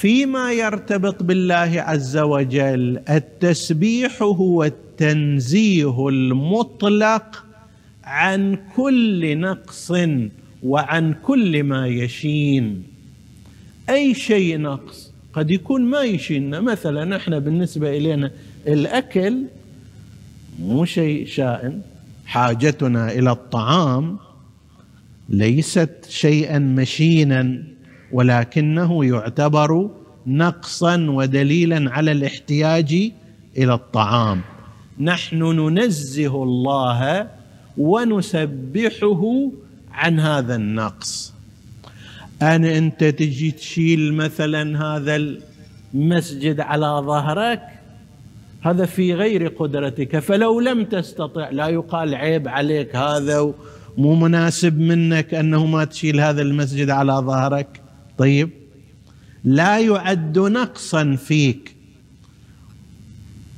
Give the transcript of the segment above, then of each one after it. فيما يرتبط بالله عز وجل التسبيح هو التنزيه المطلق عن كل نقص وعن كل ما يشين. أي شيء نقص قد يكون ما يشيننا، مثلا احنا بالنسبة إلينا الأكل مو شيء شائن، حاجتنا إلى الطعام ليست شيئا مشينا ولكنه يعتبر نقصا ودليلا على الاحتياج إلى الطعام. نحن ننزه الله ونسبحه عن هذا النقص. أنت تجي تشيل مثلا هذا المسجد على ظهرك، هذا في غير قدرتك، فلو لم تستطع لا يقال عيب عليك، هذا مو مناسب منك أنه ما تشيل هذا المسجد على ظهرك. طيب، لا يعد نقصا فيك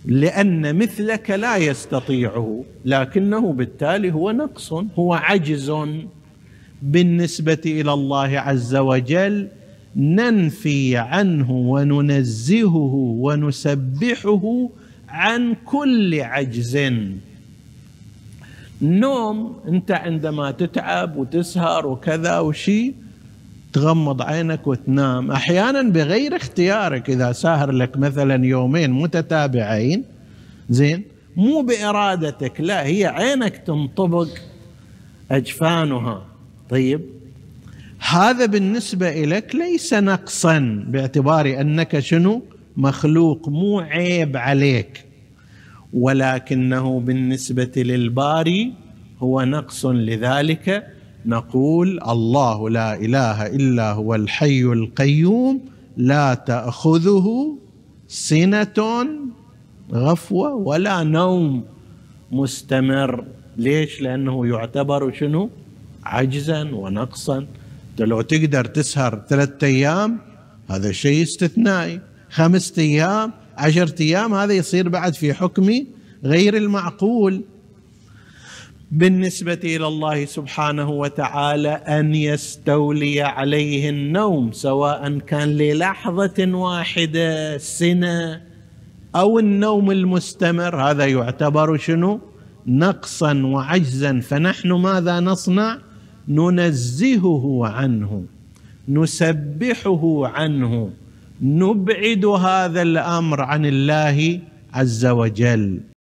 لأن مثلك لا يستطيعه، لكنه بالتالي هو نقص، هو عجز بالنسبة إلى الله عز وجل. ننفي عنه وننزهه ونسبحه عن كل عجز. نوم، أنت عندما تتعب وتسهر وكذا وشي تغمض عينك وتنام، أحيانا بغير اختيارك، إذا ساهر لك مثلا يومين متتابعين، زين، مو بإرادتك، لا، هي عينك تنطبق أجفانها. طيب، هذا بالنسبة إليك ليس نقصا باعتبار أنك شنو؟ مخلوق، مو عيب عليك، ولكنه بالنسبة للباري هو نقص. لذلك نقول الله لا إله إلا هو الحي القيوم لا تأخذه سنة غفوة ولا نوم مستمر. ليش؟ لأنه يعتبر شنو؟ عجزا ونقصا. لو تقدر تسهر 3 أيام هذا شيء استثنائي، 5 أيام، 10 أيام، هذا يصير بعد في حكم غير المعقول. بالنسبة إلى الله سبحانه وتعالى أن يستولي عليه النوم، سواء كان للحظة واحدة، سنة، أو النوم المستمر، هذا يعتبر شنو؟ نقصا وعجزا. فنحن ماذا نصنع؟ ننزهه عنه، نسبحه عنه، نبعد هذا الأمر عن الله عز وجل.